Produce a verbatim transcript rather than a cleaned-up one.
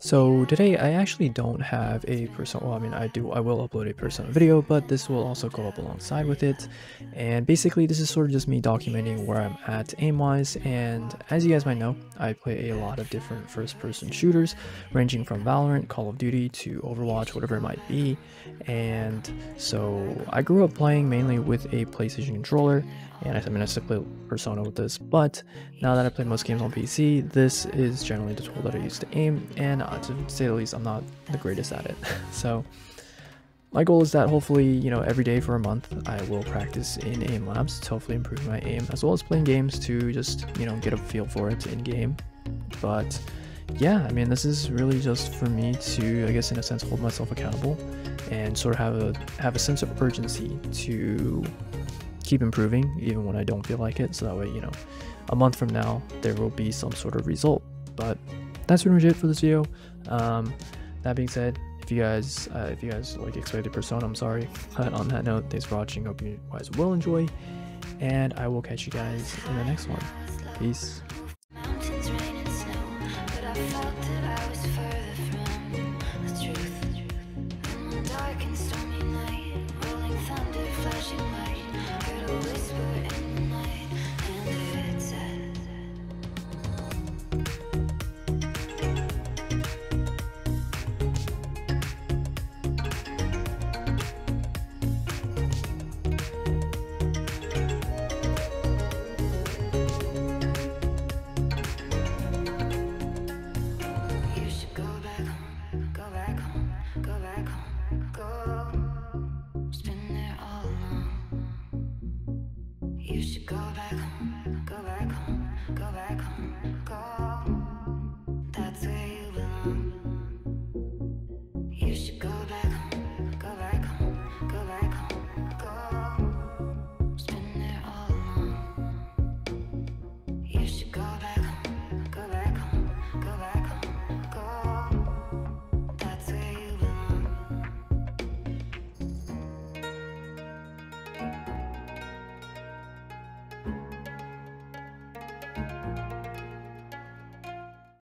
So today I actually don't have a Persona, well I mean I do, I will upload a Persona video, but this will also go up alongside with it. And basically this is sort of just me documenting where I'm at aim wise, and as you guys might know, I play a lot of different first person shooters ranging from Valorant, Call of Duty to Overwatch, whatever it might be. And so I grew up playing mainly with a PlayStation controller, and I, I mean I still play Persona with this, but now that I play most games on P C, this is generally the tool that I use to aim, and I to say the least, I'm not the greatest at it. So my goal is that hopefully, you know, every day for a month, I will practice in Aim Labs to hopefully improve my aim, as well as playing games to just, you know, get a feel for it in game. But yeah, I mean, this is really just for me to, I guess, in a sense, hold myself accountable and sort of have a have a sense of urgency to keep improving, even when I don't feel like it. So that way, you know, a month from now, there will be some sort of result. But that's pretty much it for this video. Um, that being said, if you guys, uh, if you guys like expected Persona, I'm sorry. But on that note, thanks for watching. Hope you guys will enjoy, and I will catch you guys in the next one. Peace. You should go back home, go back home, go back home, go home. That's where you belong. You should go back home, go back home, go back home, go home. Spend it all alone. You should go back home, go back home, go back home, go home. That's where you belong.